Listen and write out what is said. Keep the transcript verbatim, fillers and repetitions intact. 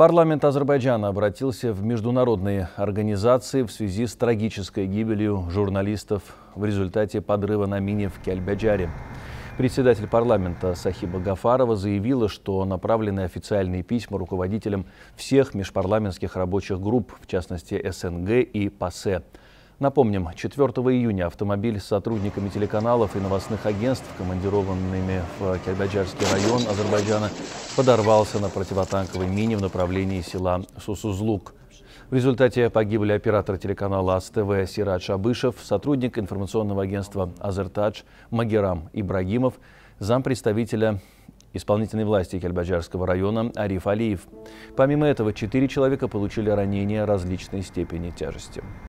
Парламент Азербайджана обратился в международные организации в связи с трагической гибелью журналистов в результате подрыва на мине в Кельбаджаре. Председатель парламента Сахиба Гафарова заявила, что направлены официальные письма руководителям всех межпарламентских рабочих групп, в частности СНГ и ПАСЕ. Напомним, четвёртого июня автомобиль с сотрудниками телеканалов и новостных агентств, командированными в Кельбаджарский район Азербайджана, подорвался на противотанковой мине в направлении села Сусузлуг. В результате погибли оператор телеканала АзТВ Сирадж Абышов, сотрудник информационного агентства «Азертадж» Магеррам Ибрагимов, зампредставителя исполнительной власти Кельбаджарского района Ариф Алиев. Помимо этого, четыре человека получили ранения различной степени тяжести.